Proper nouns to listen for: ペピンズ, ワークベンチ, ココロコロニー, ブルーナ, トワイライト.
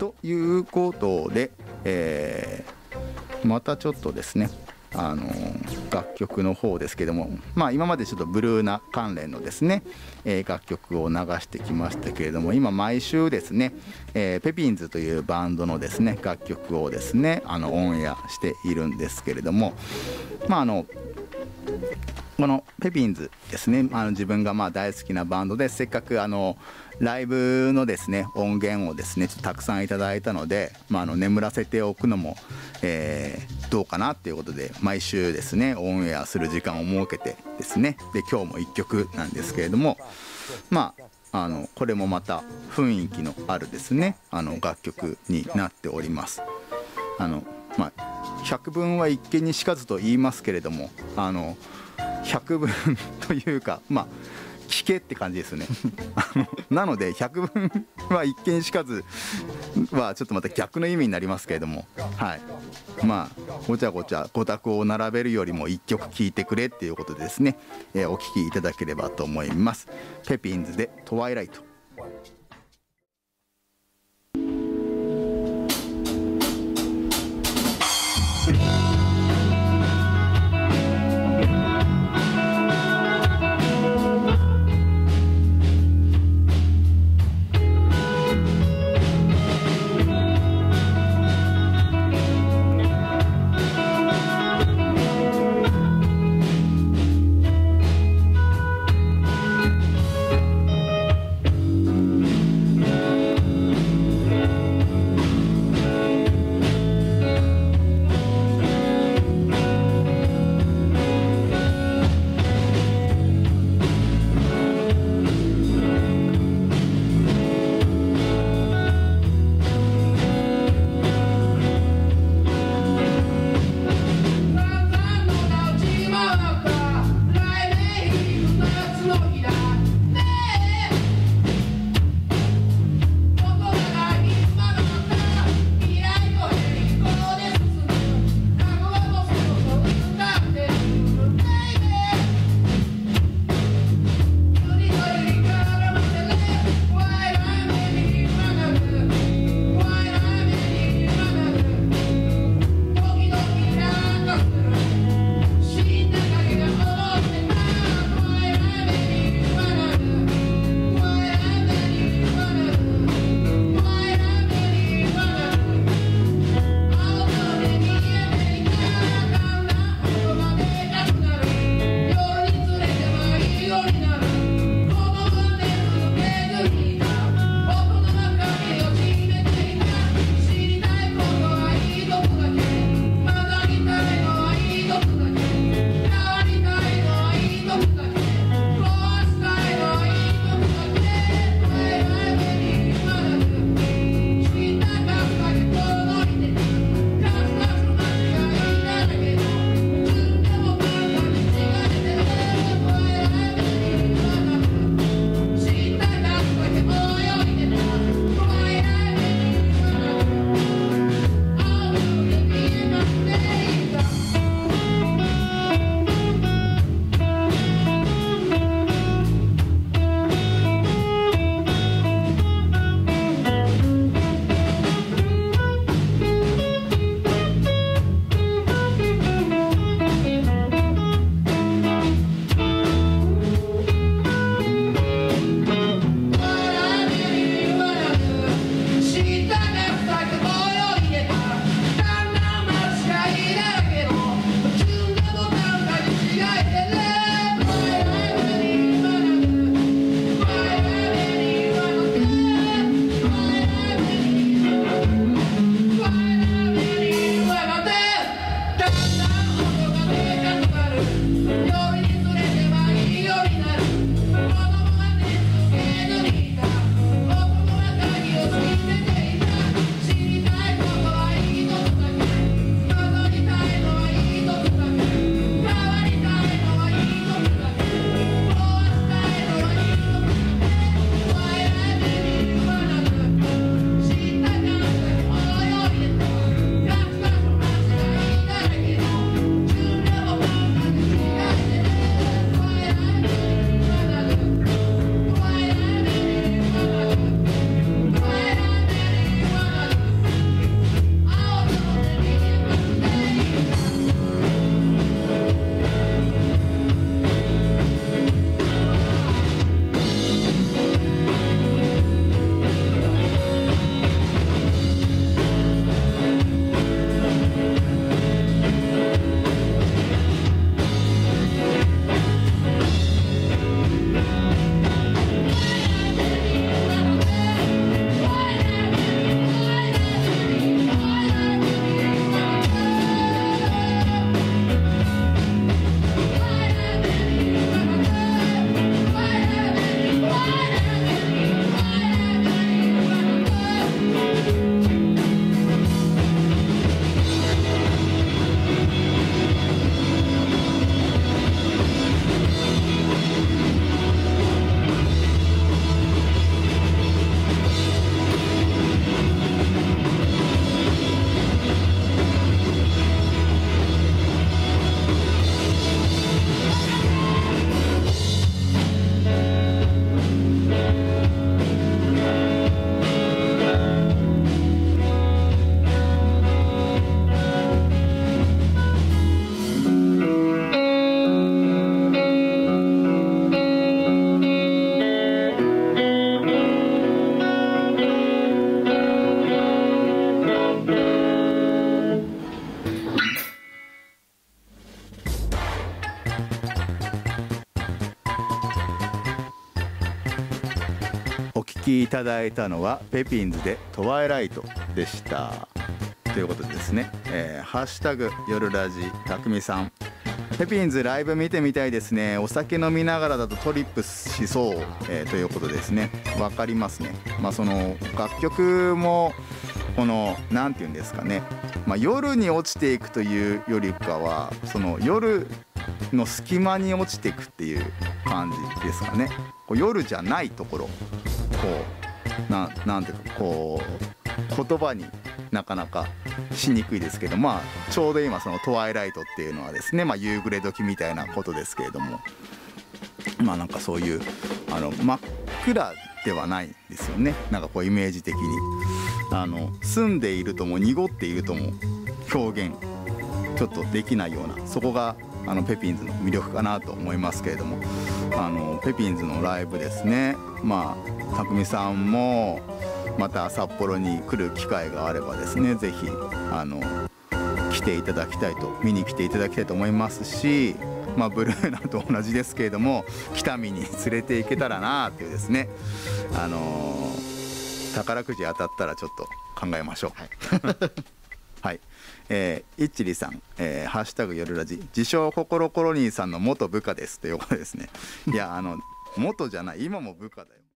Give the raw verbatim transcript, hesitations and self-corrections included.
ということで、えー、またちょっとですね、あのー、楽曲の方ですけども、まあ、今までちょっとブルーナ関連のですね、えー、楽曲を流してきましたけれども、今毎週ですね、えー、ペピンズというバンドのですね楽曲をですねあのオンエアしているんですけれども、まああのこのペピンズですね、あの自分がまあ大好きなバンドで、せっかくあのライブのですね音源をですねちょっとたくさんいただいたので、まあ、あの眠らせておくのも、えー、どうかなということで、毎週ですねオンエアする時間を設けてですね、で今日もいっきょくなんですけれども、まああのこれもまた雰囲気のあるですねあの楽曲になっております。あのまあ、百聞は一見にしかずと言いますけれども、あの百聞というか、まあ聞けって感じですねなので百聞は一見しかずはちょっとまた逆の意味になりますけれども、はい、まあごちゃごちゃごたくを並べるよりも一曲聴いてくれっていうことでですね、えー、お聴きいただければと思います。ペピンズでトワイライト。きいただいたのはペピンズでトワイライトでしたということでですね、えー、ハッシュタグ夜ラジたくみさん、ペピンズライブ見てみたいですね。お酒飲みながらだとトリップしそう、えー、ということですね。わかりますね。まあその楽曲もこのなんていうんですかね、まあ、夜に落ちていくというよりかはその夜の隙間に落ちていくっていう感じですかね。こう夜じゃないところ、こう な, なんていうかこう言葉になかなかしにくいですけど、まあちょうど今そのトワイライトっていうのはですね、まあ、夕暮れ時みたいなことですけれども、まあなんかそういうあの真っ暗ではないんですよね。なんかこうイメージ的にあの澄んでいるとも濁っているとも表現ちょっとできないような、そこがあのペピンズの魅力かなと思いますけれども、あのペピンズのライブですね、まあたくみさんもまた札幌に来る機会があればですね、ぜひあの来ていただきたいと、見に来ていただきたいと思いますし、まあ、ブルーナと同じですけれども北見に連れて行けたらなというですね、あのー、宝くじ当たったらちょっと考えましょう。はいはい、えー、いっちりさん、えー、ハッシュタグ夜ラジ、自称ココロコロニーさんの元部下ですということですね。いやあの元じゃない、今も部下だよ。